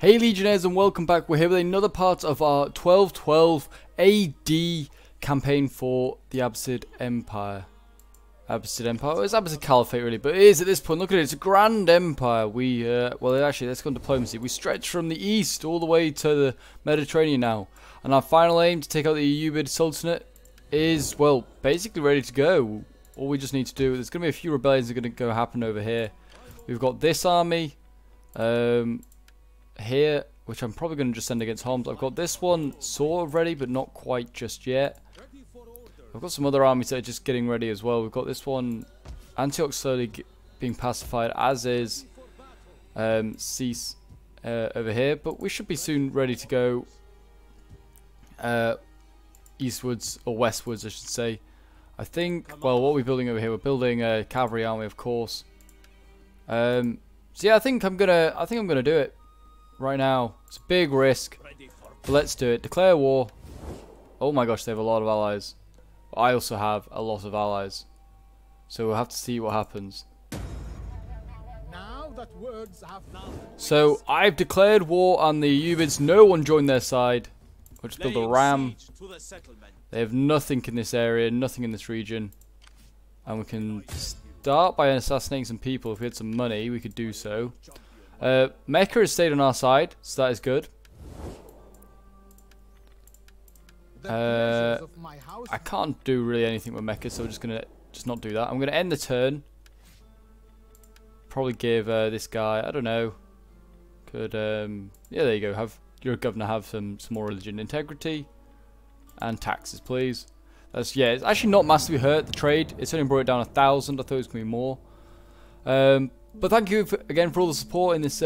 Hey Legionnaires, and welcome back. We're here with another part of our 1212 AD campaign for the Abbasid Empire. Abbasid Empire? Well, it's Abbasid Caliphate really, but it is at this point. Look at it, it's a grand empire. We, well actually let's go on diplomacy. We stretch from the east all the way to the Mediterranean now. And our final aim to take out the Ayyubid Sultanate is, well, basically ready to go. All we just need to do, there's going to be a few rebellions that are going to go happen over here. We've got this army. Here, which I'm probably going to just send against Homs. I've got this one sort of ready, but not quite just yet. I've got some other armies that are just getting ready as well. We've got this one, Antioch slowly being pacified, as is Cease over here. But we should be soon ready to go eastwards, or westwards I should say. I think, well, what we're building over here, we're building a cavalry army of course. So yeah, I think I'm gonna do it. Right now, it's a big risk, but let's do it. Declare war. Oh my gosh, they have a lot of allies. I also have a lot of allies, so we'll have to see what happens. So I've declared war on the Ayyubids. No one joined their side. We'll just build a ram. They have nothing in this area, nothing in this region, and we can start by assassinating some people. If we had some money, we could do so. Mecca has stayed on our side, so that is good. I can't do really anything with Mecca, so we're just gonna not do that. I'm gonna end the turn. Probably give this guy, I don't know. Could yeah, there you go. Have your governor have some more religion integrity and taxes, please. That's, yeah. It's actually not massively hurt the trade. It's only brought it down 1,000. I thought it was gonna be more. But thank you again for all the support in this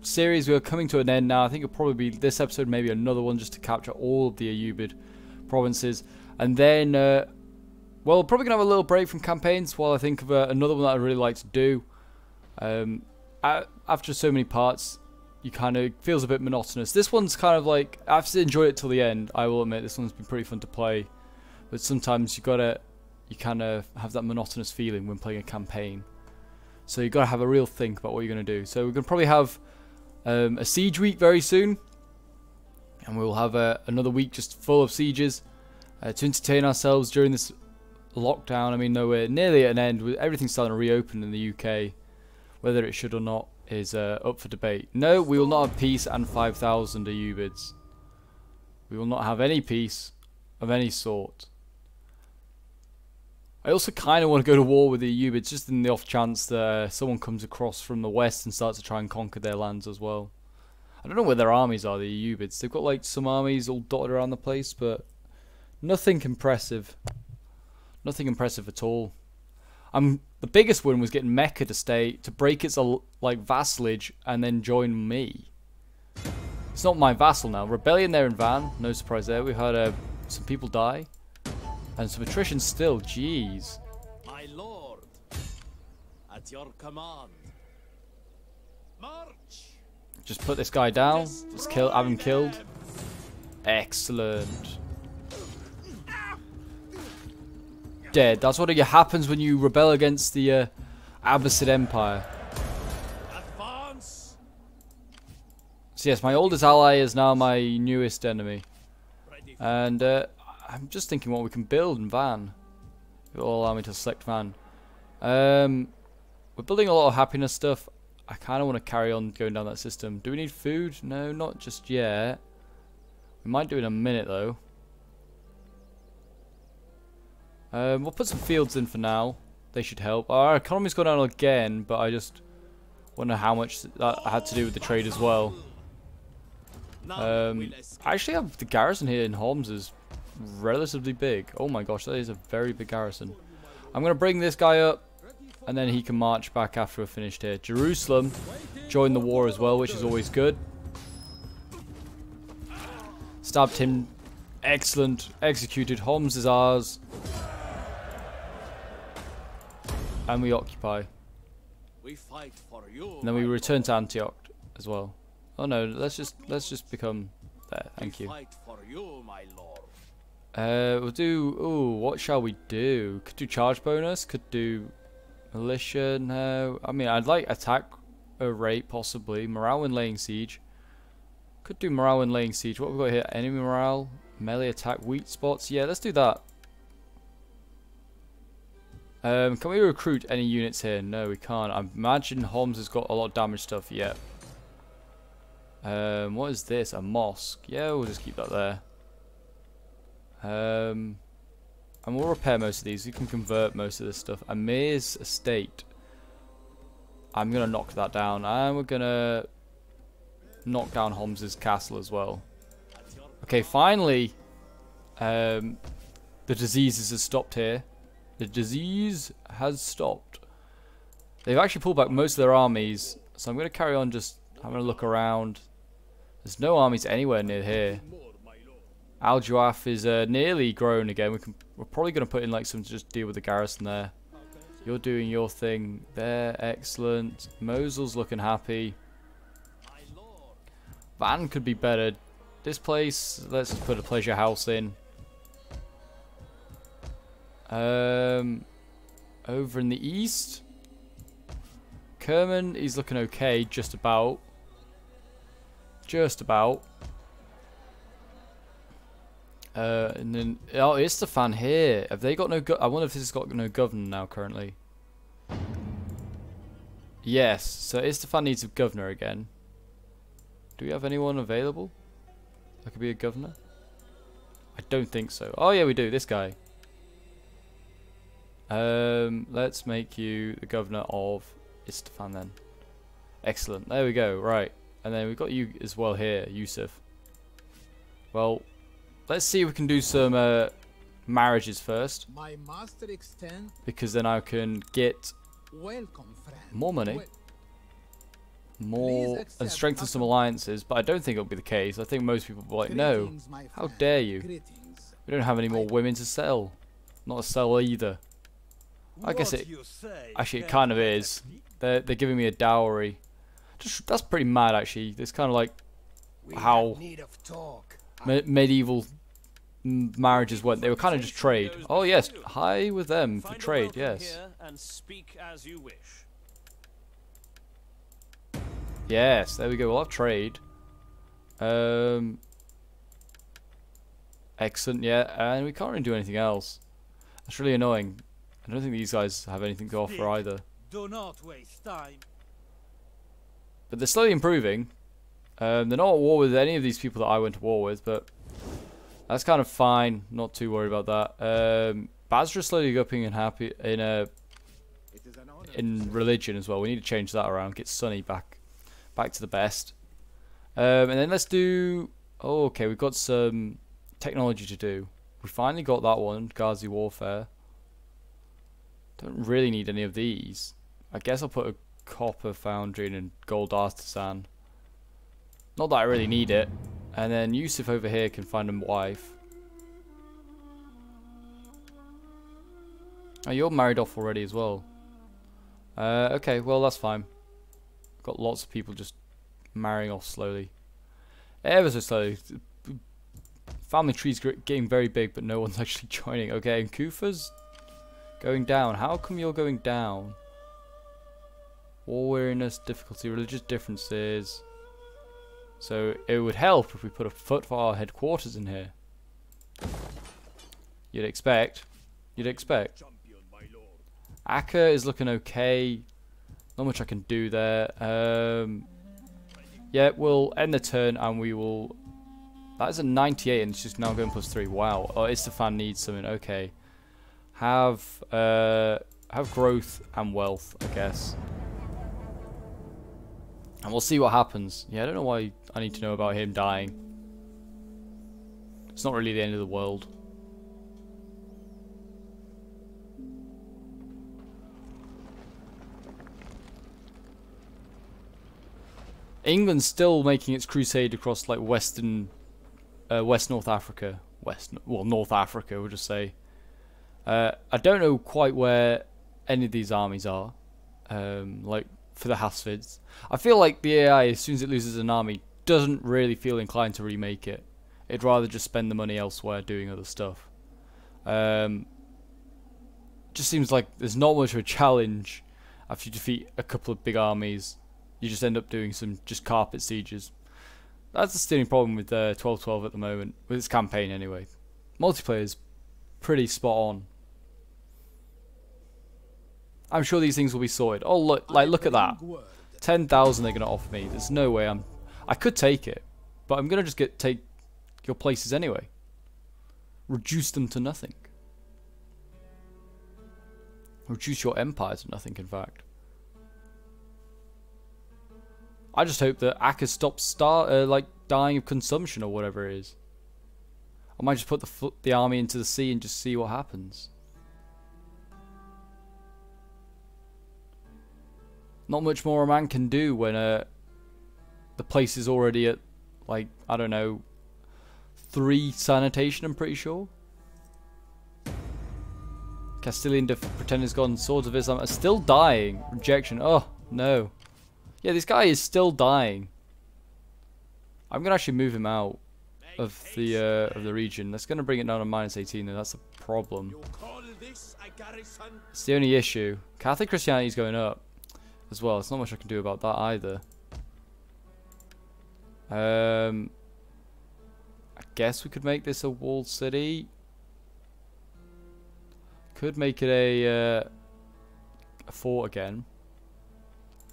series. We are coming to an end now. I think it'll probably be this episode, maybe another one, just to capture all of the Ayyubid provinces. And then, well, probably going to have a little break from campaigns while I think of another one that I'd really like to do. After so many parts, you kind of feels a bit monotonous. This one's kind of like, I've enjoyed it till the end, I will admit. This one's been pretty fun to play. But sometimes you kind of have that monotonous feeling when playing a campaign. So you've got to have a real think about what you're going to do. So we're going to probably have a siege week very soon. And we'll have another week just full of sieges to entertain ourselves during this lockdown. I mean, though we're nearly at an end, with everything starting to reopen in the UK. Whether it should or not is up for debate. No, we will not have peace and 5,000 Ayyubids. We will not have any peace of any sort. I also kind of want to go to war with the Ayyubids, just in the off chance that someone comes across from the west and starts to try and conquer their lands as well. I don't know where their armies are, the Ayyubids. They've got like some armies all dotted around the place, but nothing impressive. Nothing impressive at all. The biggest one was getting Mecca to break its like vassalage and then join me. It's not my vassal now. Rebellion there in Van, no surprise there. We've had some people die. And some attrition still, jeez. My lord, at your command. March. Just put this guy down. Just have him killed. Excellent. Dead. That's what happens when you rebel against the Abbasid Empire. Advance. So yes, my oldest ally is now my newest enemy. And I'm just thinking what we can build in Van. It will allow me to select Van. We're building a lot of happiness stuff. I kind of want to carry on going down that system. Do we need food? No, not just yet. We might do it in a minute though. We'll put some fields in for now. They should help. Our economy's gone down again, but I just wonder how much that had to do with the trade as well. I actually have the garrison here in Homs is relatively big. Oh my gosh, that is a very big garrison. I'm going to bring this guy up and then he can march back after we're finished here. Jerusalem joined the war as well, which is always good. Stabbed him. Excellent. Executed. Homs is ours. And we occupy. And then we return to Antioch as well. Oh no, let's just become there. Thank you. We'll do, ooh, what shall we do? Could do charge bonus, could do militia, no. I mean, I'd like attack, raid possibly, morale when laying siege. Could do morale when laying siege. What have we got here? Enemy morale, melee attack, weak spots. Yeah, let's do that. Can we recruit any units here? No, we can't. I imagine Homs has got a lot of damage stuff. Yeah. What is this? A mosque. Yeah, we'll just keep that there. And we'll repair most of these. We can convert most of this stuff. Amir's estate. I'm going to knock that down. And we're going to knock down Homs's castle as well. Okay, finally, the diseases have stopped here. The disease has stopped. They've actually pulled back most of their armies. So I'm going to carry on just having a look around. There's no armies anywhere near here. Al-Jawaf is nearly grown again. We're probably going to put in like some to just deal with the garrison there. You're doing your thing there. Excellent. Mosul's looking happy. Van could be better. This place, let's just put a pleasure house in. Over in the east. Kerman, he's looking okay, just about. Just about. And then, oh, Isfahan here. Have they got no I wonder if this has got no governor now currently. Yes, so Isfahan needs a governor again. Do we have anyone available that could be a governor? I don't think so. Oh yeah, we do. This guy. Let's make you the governor of Isfahan then. Excellent. There we go. Right, and then we've got you as well here, Yusuf. Well, let's see if we can do some marriages first. My master extend. Because then I can get more money. More and strengthen some alliances, but I don't think it'll be the case. I think most people will be like, no, how dare you? Greetings. We don't have any more women to sell. Not to sell either. I guess it actually it kind of is. They're giving me a dowry. Just, that's pretty mad actually. It's kind of like how medieval marriages went. They were kind of just trade. Oh yes, high with them for trade. Yes. And speak as you wish. Yes, there we go. We'll have trade. Excellent, yeah. And we can't really do anything else. That's really annoying. I don't think these guys have anything to offer either. Do not waste time. But they're slowly improving. They're not at war with any of these people that I went to war with, but that's kind of fine. Not too worried about that. Basra's slowly upping and happy in religion as well. We need to change that around. Get Sunny back to the best. And then let's do... Oh, okay, we've got some technology to do. We finally got that one, Ghazi Warfare. Don't really need any of these. I guess I'll put a copper foundry in and gold artisan. Not that I really need it. And then Yusuf over here can find a wife. Oh, you're married off already as well. Okay, well, that's fine. Got lots of people just marrying off slowly. Ever so slowly. Family tree's getting very big, but no one's actually joining. Okay, and Kufa's going down. How come you're going down? War weariness, difficulty, religious differences. So it would help if we put a foot for our headquarters in here. You'd expect. You'd expect. Akka is looking okay. Not much I can do there. Yeah, we'll end the turn and we will... That is a 98 and it's just now going +3. Wow. Oh, Isfahan needs something. Okay. Have growth and wealth, I guess. And we'll see what happens. Yeah, I don't know why I need to know about him dying. It's not really the end of the world. England's still making its crusade across like western, West North Africa, North Africa, we'll just say. I don't know quite where any of these armies are. Like for the Hafsids, I feel like the AI, as soon as it loses an army, doesn't really feel inclined to remake it. It'd rather just spend the money elsewhere doing other stuff. Just seems like there's not much of a challenge after you defeat a couple of big armies. You just end up doing some just carpet sieges. That's the steering problem with 1212 at the moment, with its campaign anyway. Multiplayer is pretty spot on. I'm sure these things will be sorted. Oh look, like look at that. 10,000 they're going to offer me. There's no way I could take it, but I'm going to just take your places anyway. Reduce them to nothing. Reduce your empire to nothing, in fact. I just hope that Akka stops dying of consumption or whatever it is. I might just put the army into the sea and just see what happens. Not much more a man can do when the place is already at, like, I don't know, 3 sanitation, I'm pretty sure. Castilian Pretender's gone, Swords of Islam are still dying. Rejection, oh, no. Yeah, this guy is still dying. I'm going to actually move him out of the region. That's going to bring it down to -18, though. That's a problem. It's the only issue. Catholic Christianity is going up as well. There's not much I can do about that either. I guess we could make this a walled city. Could make it a fort again.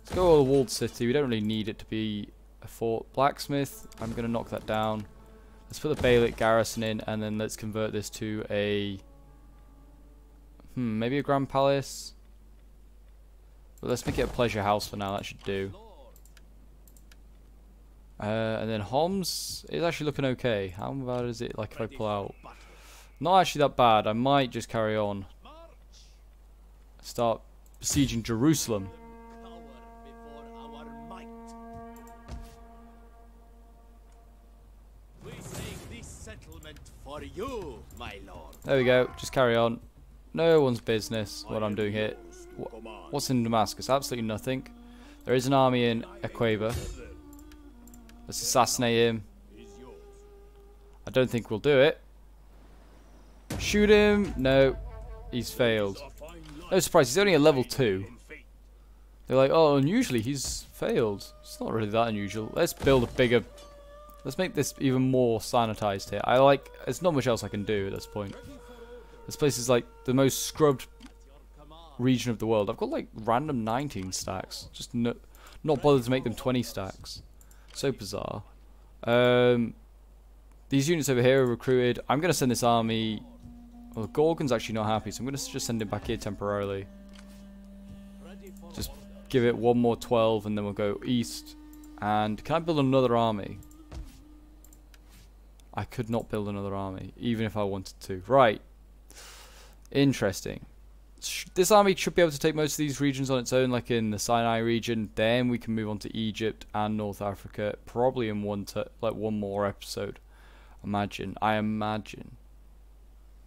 Let's go to a walled city. We don't really need it to be a fort. Blacksmith, I'm going to knock that down. Let's put the Beylik garrison in, and then let's convert this to a... maybe a grand palace? But let's make it a pleasure house for now, that should do. And then Homs is actually looking okay. How bad is it, like, if I pull out? Not actually that bad. I might just carry on. Start besieging Jerusalem. For you, my lord. There we go. Just carry on. No one's business what I'm doing here. What's in Damascus? Absolutely nothing. There is an army in Aqaba. Let's assassinate him. I don't think we'll do it. Shoot him. No. He's failed. No surprise. He's only a level 2. They're like, oh, unusually he's failed. It's not really that unusual. Let's build a bigger... Let's make this even more sanitized here. There's not much else I can do at this point. This place is like the most scrubbed region of the world. I've got like random 19 stacks. Just not bothered to make them 20 stacks. So bizarre. These units over here are recruited. I'm going to send this army... Well, Gorgon's actually not happy, so I'm going to just send him back here temporarily. Just give it one more 12 and then we'll go east. And can I build another army? I could not build another army, even if I wanted to. Right. Interesting. This army should be able to take most of these regions on its own, like in the Sinai region. Then we can move on to Egypt and North Africa, probably in one more episode. I imagine.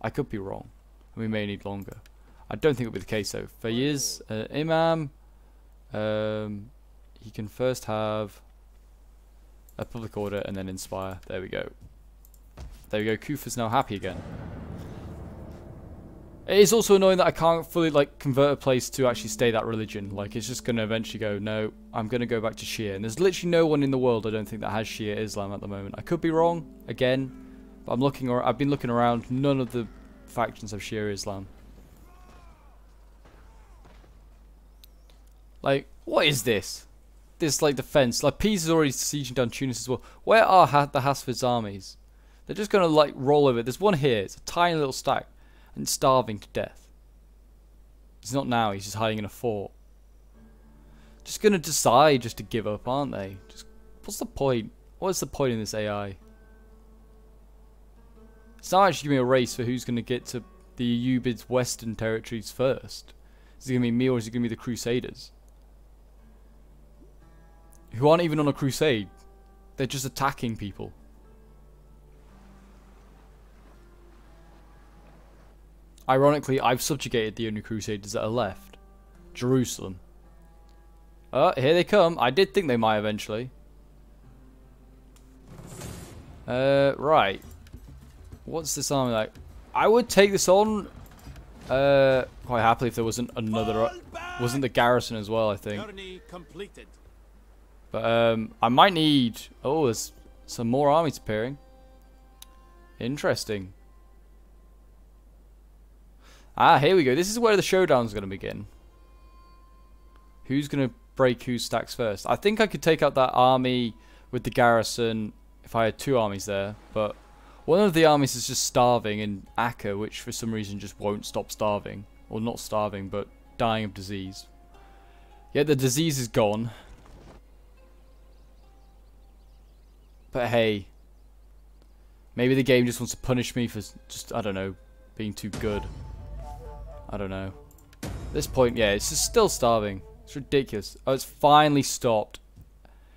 I could be wrong. We may need longer. I don't think it'll be the case, though. Fayez, Imam, he can first have a public order and then inspire. There we go. There we go, Kufa's now happy again. It is also annoying that I can't fully, like, convert a place to actually stay that religion. Like, it's just going to eventually go, no, I'm going to go back to Shia. And there's literally no one in the world, I don't think, that has Shia Islam at the moment. I could be wrong, again, but I've been looking around. None of the factions have Shia Islam. Like, what is this? This, like, defense. Like, Pisa's already sieging down Tunis as well. Where are the Hafsids' armies? They're just going to, like, roll over. There's one here. It's a tiny little stack. And it's starving to death. It's not now. He's just hiding in a fort. Just going to decide just to give up, aren't they? Just, what's the point? What's the point in this AI? It's not actually giving me a race for who's going to get to the Ayyubid's western territories first. Is it going to be me or is it going to be the Crusaders? Who aren't even on a crusade. They're just attacking people. Ironically, I've subjugated the only Crusaders that are left. Jerusalem. Here they come. I did think they might eventually. Right. What's this army like? I would take this on quite happily if there wasn't the garrison as well, I think. But I might need... Oh, there's Some more armies appearing. Interesting. Ah, here we go. This is where the showdown's going to begin. Who's going to break whose stacks first? I think I could take out that army with the garrison if I had two armies there, but one of the armies is just starving in Akka, which for some reason just won't stop starving. Or not starving, but dying of disease. Yet the disease is gone. But hey, maybe the game just wants to punish me for just, I don't know, being too good. I don't know. At this point, yeah, it's just still starving. It's ridiculous. Oh, it's finally stopped.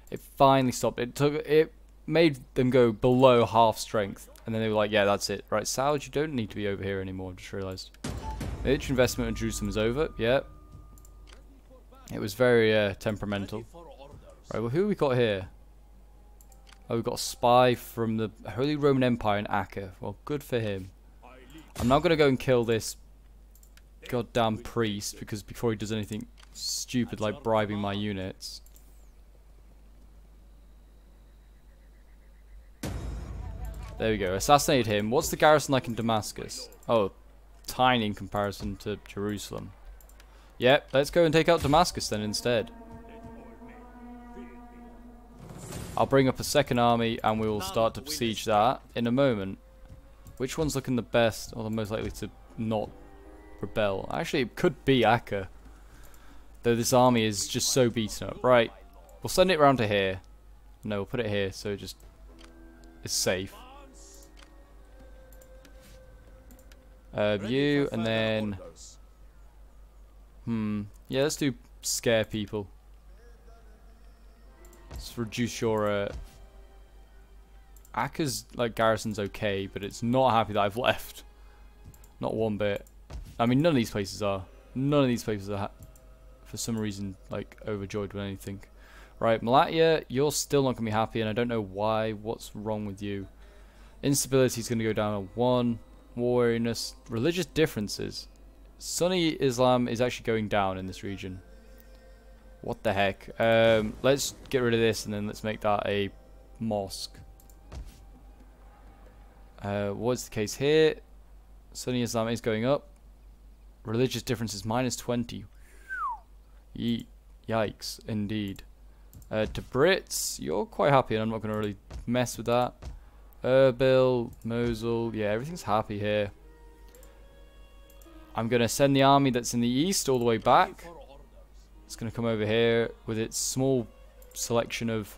It finally stopped. It made them go below half strength. And then they were like, yeah, that's it. Right, Salad, you don't need to be over here anymore. I just realized. Military investment in Jerusalem is over. Yeah. It was very temperamental. Right, well, who have we got here? Oh, we've got a spy from the Holy Roman Empire in Acre. Well, good for him. I'm now going to go and kill this goddamn priest, because before he does anything stupid like bribing my units. There we go, assassinate him. What's the garrison like in Damascus? Oh, tiny in comparison to Jerusalem. Yep, let's go and take out Damascus then instead. I'll bring up a second army and we will start to besiege that in a moment. Which one's looking the best or the most likely to not rebel? Actually, it could be Akka, though this army is just so beaten up. Right, we'll send it round to here. No, we'll put it here so it just is safe. You and then yeah, let's do scare people. Let's reduce your Akka's like garrison's okay, but it's not happy that I've left. Not one bit. I mean, none of these places are. None of these places are, for some reason, like, overjoyed with anything. Right, Malatya, you're still not going to be happy, and I don't know why. What's wrong with you? Instability is going to go down at 1. Wariness. Religious differences. Sunni Islam is actually going down in this region. What the heck? Let's get rid of this, and then let's make that a mosque. What's the case here? Sunni Islam is going up. Religious differences -20. Ye yikes, indeed. To Brits, you're quite happy, and I'm not going to really mess with that. Erbil, Mosul, yeah, everything's happy here. I'm going to send the army that's in the east all the way back. It's going to come over here with its small selection of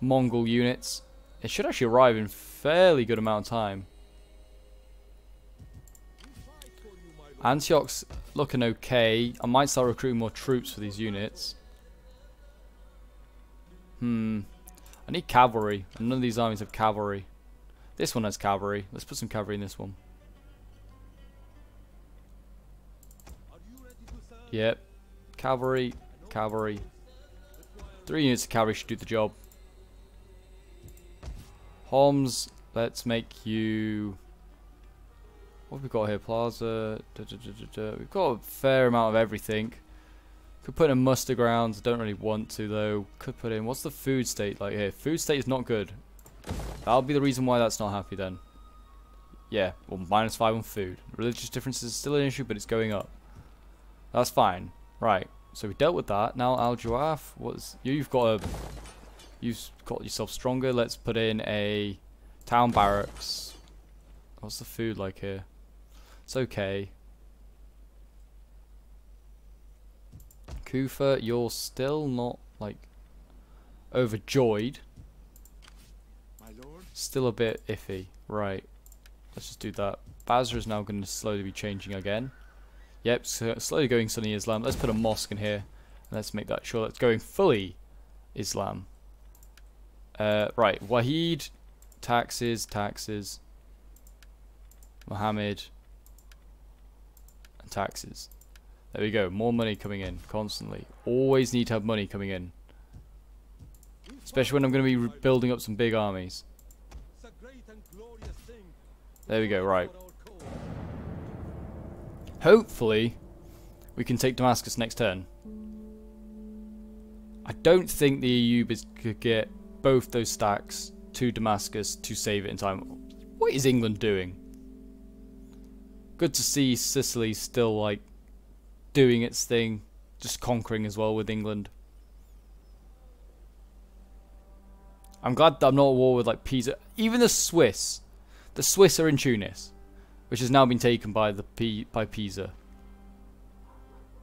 Mongol units. It should actually arrive in fairly good amount of time. Antioch's looking okay. I might start recruiting more troops for these units. I need cavalry. None of these armies have cavalry. This one has cavalry. Let's put some cavalry in this one. Yep. Cavalry. Cavalry. 3 units of cavalry should do the job. Homs, let's make you... What have we got here? Plaza. We've got a fair amount of everything. Could put in muster grounds. Don't really want to though. Could put in... What's the food state like here? Food state is not good. That'll be the reason why that's not happy then. Yeah. Well, -5 on food. Religious differences is still an issue, but it's going up. That's fine. Right. So we dealt with that. Now Al-Jawaf. What's... You've got yourself stronger. Let's put in a town barracks. What's the food like here? It's okay. Kufa, you're still not, like, overjoyed. My lord? Still a bit iffy. Right. Let's just do that. Basra is now going to slowly be changing again. Yep, so slowly going Sunni Islam. Let's put a mosque in here. And let's make that sure that's going fully Islam. Right. Wahid, taxes, taxes. Muhammad, and taxes. There we go, more money coming in constantly. Always need to have money coming in, especially when I'm going to be building up some big armies. There we go, right. Hopefully, we can take Damascus next turn. I don't think the Ayyubids could get both those stacks to Damascus to save it in time. What is England doing? Good to see Sicily still like doing its thing, just conquering as well with England. I'm glad that I'm not at war with like Pisa. Even the Swiss. The Swiss are in Tunis, which has now been taken by Pisa.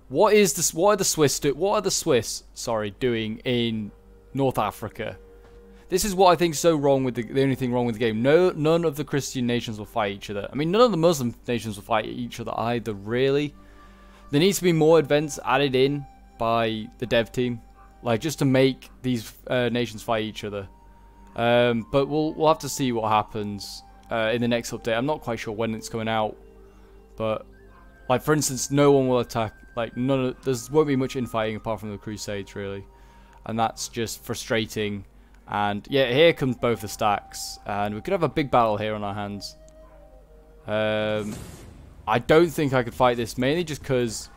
What is this? What are the Swiss doing in North Africa? This is what I think is so wrong with the only thing wrong with the game. None of the Christian nations will fight each other. I mean, none of the Muslim nations will fight each other either, really. There needs to be more events added in by the dev team, like just to make these nations fight each other. But we'll have to see what happens in the next update. I'm not quite sure when it's coming out, but like for instance, no one will attack. Like there won't be much infighting apart from the Crusades, really, and that's just frustrating. And yeah, here comes both the stacks, and we could have a big battle here on our hands. I don't think I could fight this, mainly just because,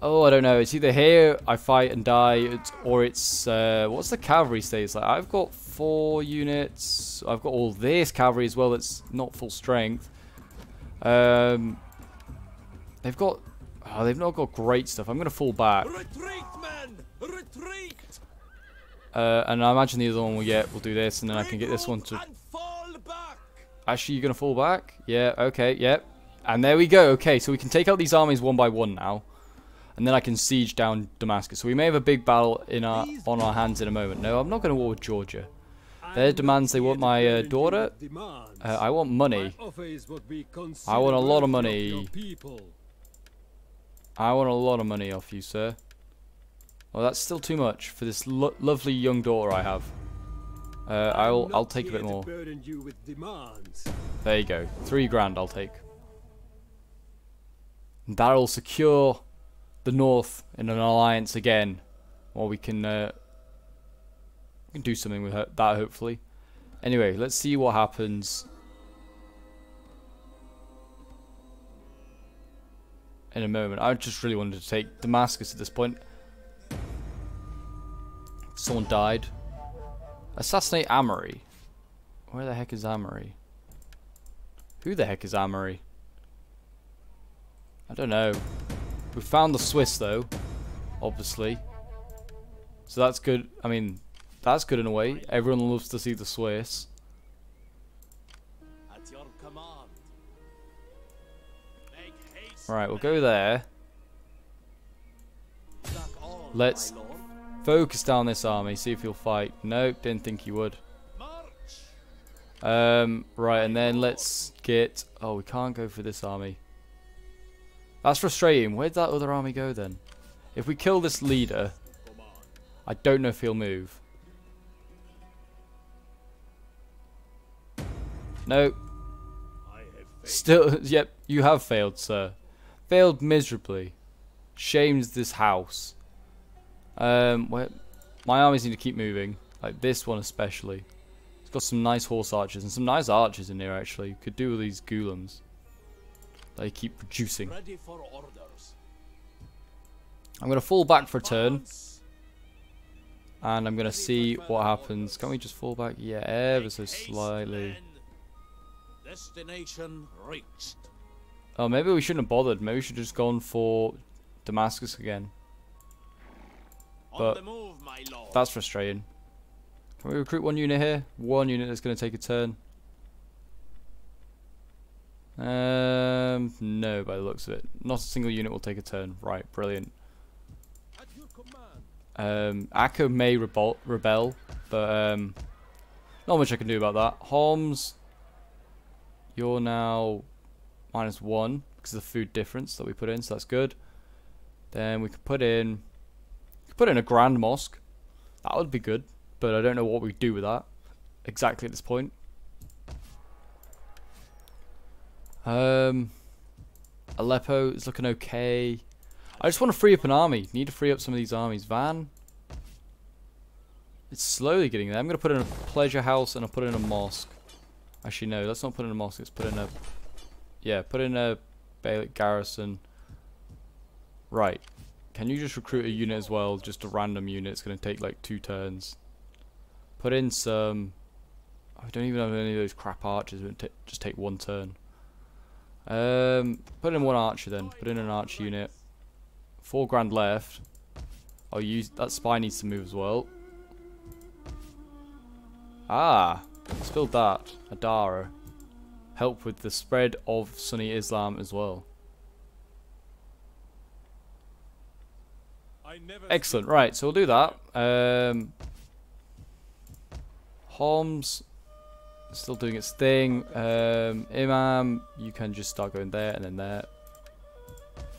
oh, I don't know. It's either here I fight and die, or it's what's the cavalry status like? I've got 4 units. I've got all this cavalry as well. That's not full strength. They've got, oh, they've not got great stuff. I'm gonna fall back. Retreat, man! Retreat! And I imagine the other one will do this, and then I can get this one to... Actually, you're going to fall back? Yeah, okay, yep. Yeah. And there we go. Okay, so we can take out these armies one by one now. And then I can siege down Damascus. So we may have a big battle in our, on our hands in a moment. No, I'm not going to war with Georgia. Their demands, they want my daughter. I want money. I want a lot of money. I want a lot of money off you, sir. Well, that's still too much for this lovely young daughter I have. I'll take a bit more. There you go. 3 grand I'll take. And that'll secure the North in an alliance again. Or we can do something with that, hopefully. Anyway, let's see what happens in a moment. I just really wanted to take Damascus at this point. Someone died. Assassinate Amory. Where the heck is Amory? Who the heck is Amory? I don't know. We found the Swiss though, obviously. So that's good. I mean, that's good in a way. Everyone loves to see the Swiss. At your command. Make haste. Right, we'll go there. Let's focus down this army, see if he'll fight. Nope, didn't think he would. Right, and then let's get... Oh, we can't go for this army. That's frustrating. Where'd that other army go then? If we kill this leader, I don't know if he'll move. Nope. Still, yep, you have failed, sir. Failed miserably. Shames this house. Where my armies need to keep moving, like this one especially. It's got some nice horse archers and some nice archers in here actually. Could do with these golems. They keep producing. Ready for orders. I'm gonna fall back for a turn, and I'm gonna see what happens. Can we just fall back? Yeah, ever so slightly. Destination reached. Oh, maybe we shouldn't have bothered. Maybe we should have just gone for Damascus again. But that's frustrating. Can we recruit one unit here? One unit that's going to take a turn. No, by the looks of it. Not a single unit will take a turn. Right, brilliant. Akka may rebel, but not much I can do about that. Homs, you're now -1 because of the food difference that we put in, so that's good. Then we could put in a grand mosque. That would be good, but I don't know what we do with that exactly at this point. Aleppo is looking okay. I just want to free up an army. Need to free up some of these armies. Van, it's slowly getting there. I'm going to put in a pleasure house and I'll put in a mosque. Actually no, let's not put in a mosque. Let's put in a, yeah, put in a Beylik garrison. Right. Can you just recruit a unit as well? Just a random unit. It's going to take like 2 turns. Put in some... I don't even have any of those crap archers. Just take one turn. Put in one archer then. Put in an archer unit. 4 grand left. I'll use... That spy needs to move as well. Ah! Let's build that. Adara. Help with the spread of Sunni Islam as well. Excellent. Right, so we'll do that. Homs... still doing its thing. Imam, you can just start going there and then there.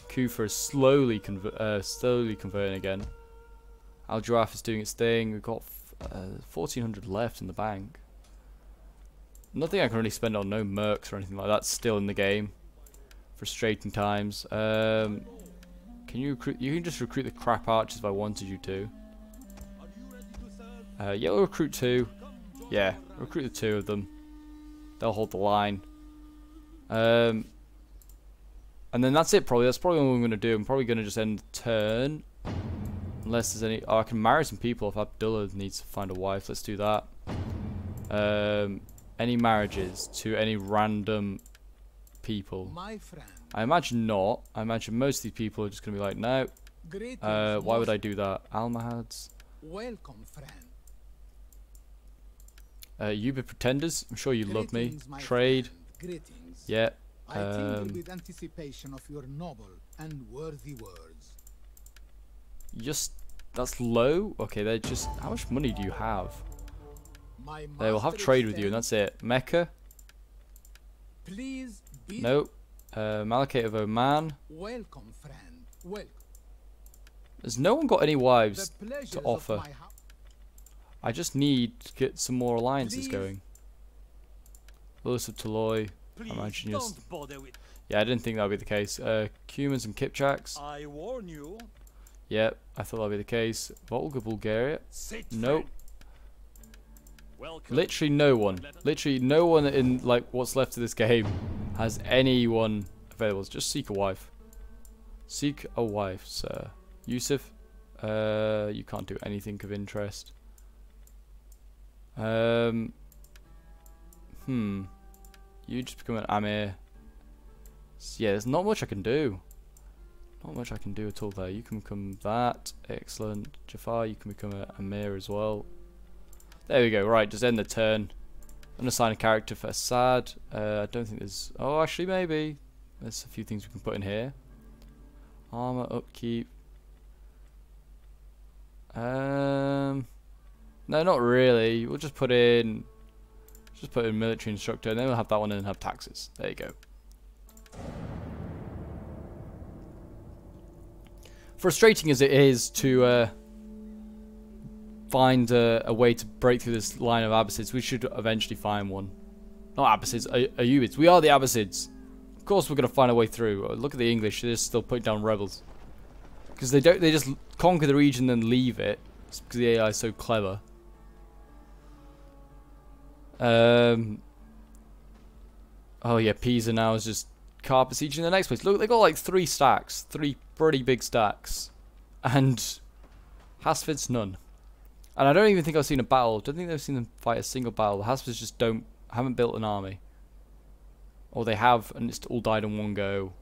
Kufa is slowly converting again. Al-Jawaf is doing its thing. We've got 1400 left in the bank. Nothing I can really spend on, no mercs or anything like that. Still in the game. Frustrating times. Can you recruit? You can just recruit the crap archers if I wanted you to. Yeah, we'll recruit two. Yeah, recruit the two of them. They'll hold the line. And then that's it, probably. That's probably what I'm going to do. I'm probably going to just end the turn. Unless there's any... Oh, I can marry some people if Abdullah needs to find a wife. Let's do that. Any marriages to any random people? I imagine not. I imagine most of these people are just going to be like, no. Why would I do that? Almohads. Welcome, friend. Ayyubid pretenders, I'm sure you love me. Trade. Greetings. Yeah. I think with anticipation of your noble and worthy words. Just that's low. Okay, they're just. How much money do you have? They will have trade with you, and that's it. Mecca. Please be no. Malakate of Oman. Welcome, friend. Welcome. There's no one got any wives to offer. I just need to get some more alliances going. Lewis of Toloi, I imagine you're... Yeah, I didn't think that would be the case. Cumans and Kipchaks. I warn you. Yep, I thought that would be the case. Volga, Bulgaria. Nope. Welcome. Literally no one. Literally no one in, like, what's left of this game has anyone available. Just seek a wife. Seek a wife, sir. Yusuf, you can't do anything of interest. You just become an Amir. Yeah, there's not much I can do. Not much I can do at all there. You can become that. Excellent. Jafar, you can become an Amir as well. There we go. Right, just end the turn. Unassign a character for Assad. I don't think there's... Oh, actually, maybe. There's a few things we can put in here. Armor, upkeep. No, not really. We'll just put in military instructor, and then we'll have that one and have taxes. There you go. Frustrating as it is to find a way to break through this line of Abbasids, we should eventually find one. Not Abbasids, Ayyubids. We are the Abbasids. Of course we're going to find a way through. Look at the English, they're still putting down rebels. Because they don't. They just conquer the region and leave it. It's because the AI is so clever. Oh yeah, Pisa now is just car besieging the next place. Look, they got like 3 stacks, 3 pretty big stacks, and Hafsids none. And I don't even think I've seen a battle. Don't think they've seen them fight a single battle. The Hafsids just haven't built an army, or they have and it's all died in one go,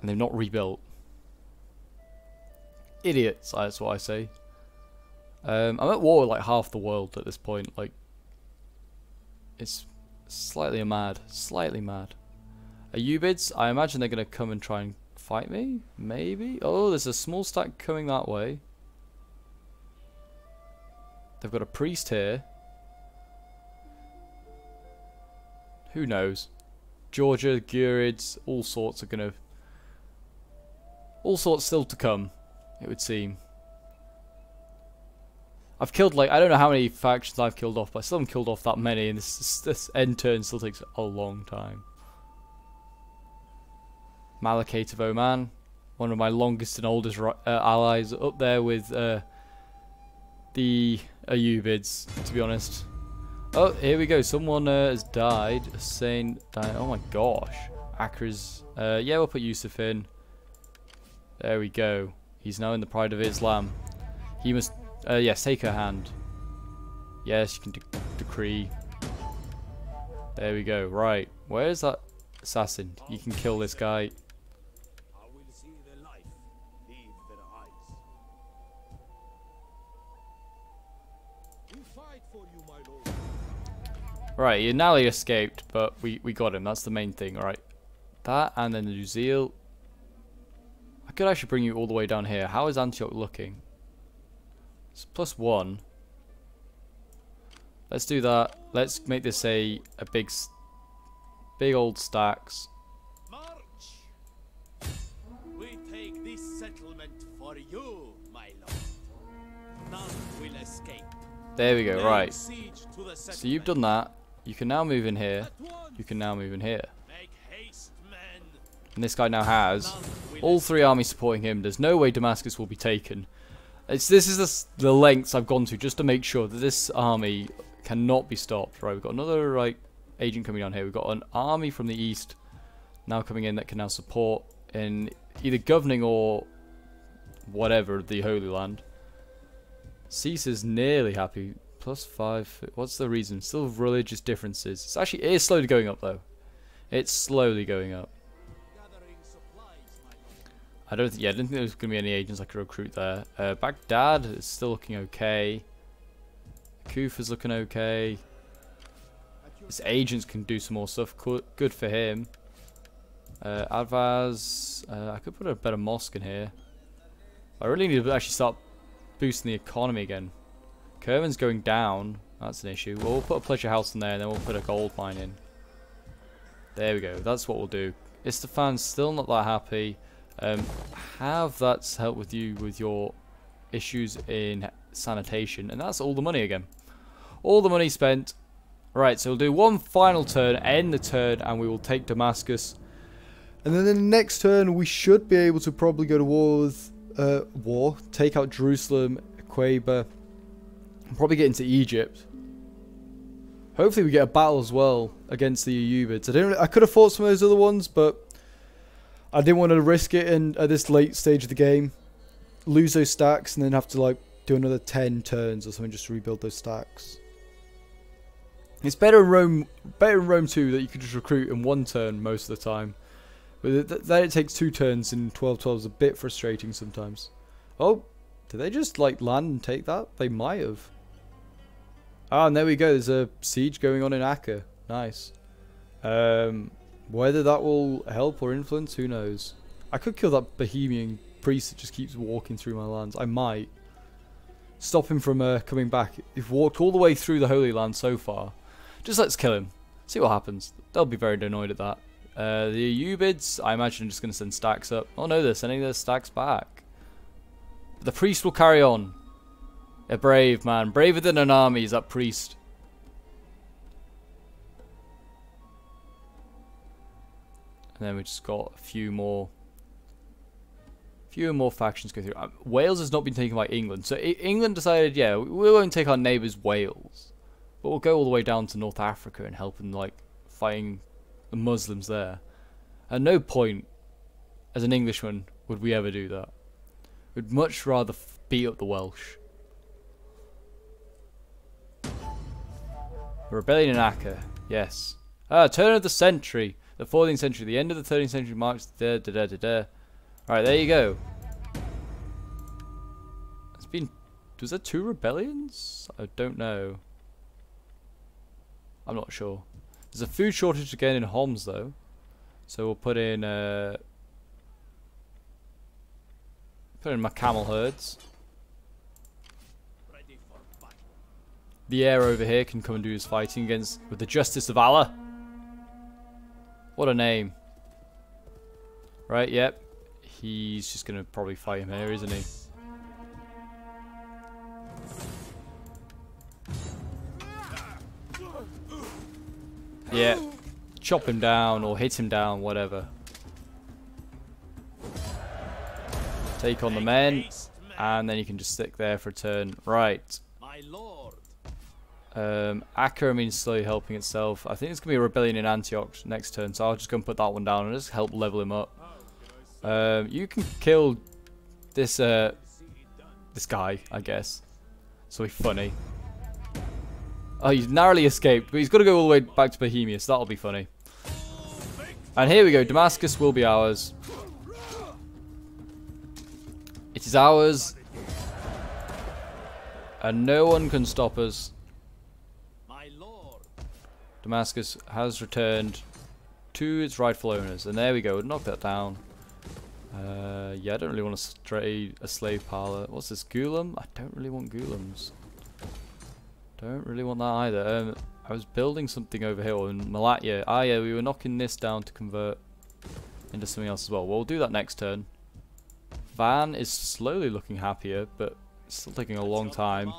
and they've not rebuilt. Idiots, that's what I say. I'm at war with like half the world at this point. Like, it's slightly mad. Ayyubids, I imagine they're going to come and try and fight me? Maybe? Oh, there's a small stack coming that way. They've got a priest here. Who knows? Georgia, Gurids, all sorts are going to... All sorts still to come, it would seem. I've killed, like, I don't know how many factions I've killed off, but I still haven't killed off that many, and this end turn still takes a long time. Malakate of Oman, one of my longest and oldest allies, up there with the Ayyubids, to be honest. Oh, here we go, someone has died. Hussein died, oh my gosh. Acre's, yeah, we'll put Yusuf in. There we go. He's now in the pride of Islam. He must... yes, take her hand. Yes, you can decree. There we go. Right. Where is that assassin? You can kill this guy. Right, he narrowly escaped, but we got him. That's the main thing, right? That and then the Uzil. I could actually bring you all the way down here. How is Antioch looking? It's +1. Let's do that. Let's make this a big old stacks. March. We take this settlement for you, my lord. None will escape. There we go. Right. So you've done that. You can now move in here. You can now move in here. And this guy now has all three armies supporting him. There's no way Damascus will be taken. This is the lengths I've gone to just to make sure that this army cannot be stopped. Right, we've got another agent coming down here. We've got an army from the east now coming in that can now support in either governing or whatever the Holy Land. Cease is nearly happy. +5. What's the reason? Still religious differences. It's actually it is slowly going up though. It's slowly going up. I didn't think there was going to be any agents I could recruit there. Baghdad is still looking okay. Kufa's looking okay. His agents can do some more stuff. Good for him. Advaz. I could put a better mosque in here. I really need to actually start boosting the economy again. Kerman's going down. That's an issue. Well, we'll put a pleasure house in there and then we'll put a gold mine in. There we go. That's what we'll do. Isfahan's still not that happy. Have that's help with you with your issues in sanitation, and that's all the money again. All the money spent. Right, so we'll do one final turn, end the turn, and we will take Damascus. And then in the next turn, we should be able to probably go to war with, take out Jerusalem, Aqaba, and probably get into Egypt. Hopefully, we get a battle as well against the Ayyubids. I could have fought some of those other ones, but I didn't want to risk it and at this late stage of the game lose those stacks and then have to do another 10 turns or something just to rebuild those stacks. It's better in Rome 2 that you could just recruit in one turn most of the time, but then it takes 2 turns in 1212 is a bit frustrating sometimes. Oh, did they just land and take that? They might have. Ah, and there we go. There's a siege going on in Akka. Nice. Whether that will help or influence, who knows. I could kill that Bohemian priest that just keeps walking through my lands. I might stop him from coming back. He's walked all the way through the Holy Land so far. Just let's kill him. See what happens. They'll be very annoyed at that. The Ayyubids, I imagine, are just going to send stacks up. Oh no, they're sending their stacks back. But the priest will carry on. A brave man. Braver than an army is that priest. And then we just got a few more factions go through. Wales has not been taken by England. So England decided, yeah, we won't take our neighbours Wales. But we'll go all the way down to North Africa and help them, fighting the Muslims there. At no point, as an Englishman, would we ever do that. We'd much rather beat up the Welsh. The rebellion in Acre, yes. Turn of the century. The 14th century, the end of the 13th century marks Alright, there you go. It's been... Was there 2 rebellions? I don't know. I'm not sure. There's a food shortage again in Homs, though. So we'll put in... put in my camel herds. The heir over here can come and do his fighting against... With the justice of Allah. What a name. Right, yep. He's just going to probably fight him here, isn't he? Yeah. Chop him down or hit him down, whatever. Take on the men. And then you can just stick there for a turn. Right. Acre means slowly helping itself. I think it's going to be a rebellion in Antioch next turn, so I'll just go and put that one down and just help level him up. You can kill this guy, I guess. So he's funny. Oh, he's narrowly escaped, but he's got to go all the way back to Bohemia, so that'll be funny. And here we go. Damascus will be ours. It is ours. And no one can stop us. Damascus has returned to its rightful owners. And there we go. Knock that down. Yeah, I don't really want to stray a slave parlor. What's this? Ghoulam? I don't really want ghoulems. Don't really want that either. I was building something over here in Malatya. Ah, yeah, we were knocking this down to convert into something else as well. We'll do that next turn. Van is slowly looking happier, but it's still taking a long time.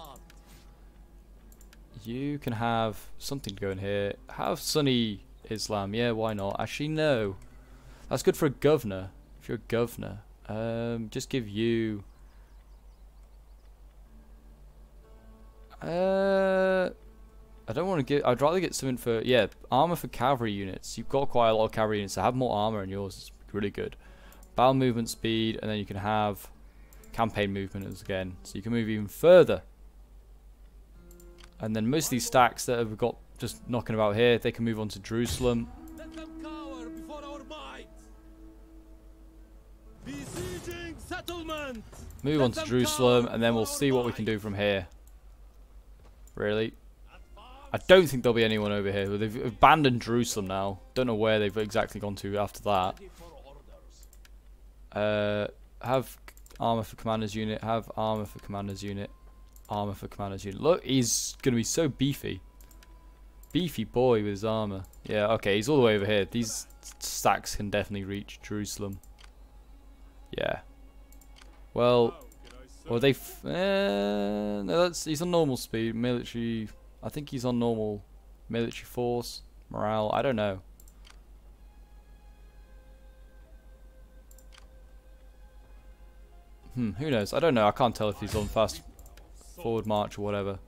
You can have something to go in here. Have Sunni Islam. Yeah, why not? Actually, no. That's good for a governor. If you're a governor. Just give you... I don't want to give... I'd rather get something for... Yeah, armor for cavalry units. You've got quite a lot of cavalry units, so have more armor in yours. It's really good. Battle movement speed, and then you can have campaign movement again. So you can move even further. And then most of these stacks that we've got just knocking about here, they can move on to Jerusalem. Let them cower before our might. Besieging settlement. Move on to Jerusalem, and then we'll see what we can do from here. Really. I don't think there'll be anyone over here. They've abandoned Jerusalem now. Don't know where they've exactly gone to after that. Have armor for commander's unit. Have armor for commander's unit. Armor for commander's unit. Look, he's going to be so beefy. Beefy boy with his armor. Yeah, okay, he's all the way over here. These stacks can definitely reach Jerusalem. Yeah. Well, or they... no, that's, he's on normal speed. Military... I think he's on normal military force, morale, I don't know. Who knows? I don't know. I can't tell if he's on fast forward march or whatever.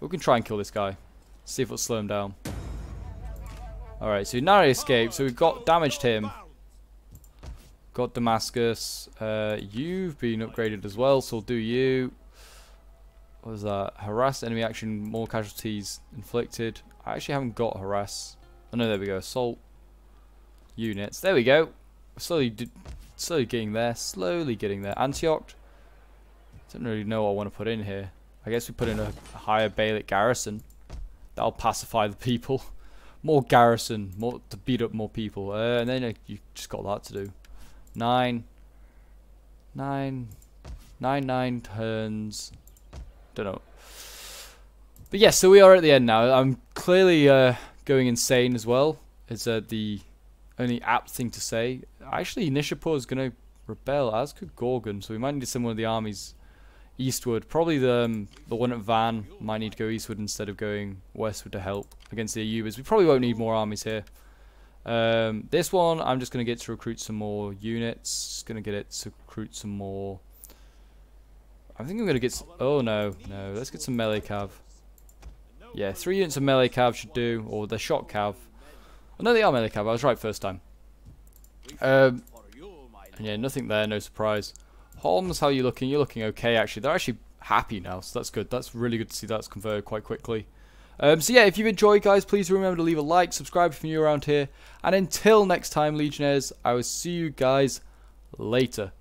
We can try and kill this guy. See if it'll slow him down. Alright, so he narrowly escaped, so we've got damaged him. Got Damascus. You've been upgraded as well, so we'll do you. What was that? Harass enemy action, more casualties inflicted. I actually haven't got harass. Oh no, there we go. Assault units. There we go. Slowly getting there. Slowly getting there. Antioch. Don't really know what I want to put in here. I guess we put in a higher Beylik garrison. That'll pacify the people. More garrison, more to beat up more people. And then you just got that to do. Nine turns. Don't know, but yes, so we are at the end now. I'm clearly going insane as well. It's the only apt thing to say. Actually, Nishapur is going to rebel, as could Gorgon, so we might need to send one of the armies eastward. Probably the one at Van might need to go eastward instead of going westward to help against the Ayyubids. We probably won't need more armies here. This one, I'm just going to get to recruit some more units. Just going to get it to recruit some more. I think I'm going to get... Oh, no. Let's get some melee cav. Yeah, 3 units of melee cav should do. Or the shot cav. Oh, no, they are melee cav. I was right first time. Yeah, nothing there. No surprise. Homs, how are you looking? You're looking okay, actually. They're actually happy now, so that's good. That's really good to see that's converted quite quickly. So, yeah, if you've enjoyed, guys, please remember to leave a like, subscribe if you're new around here. And until next time, Legionnaires, I will see you guys later.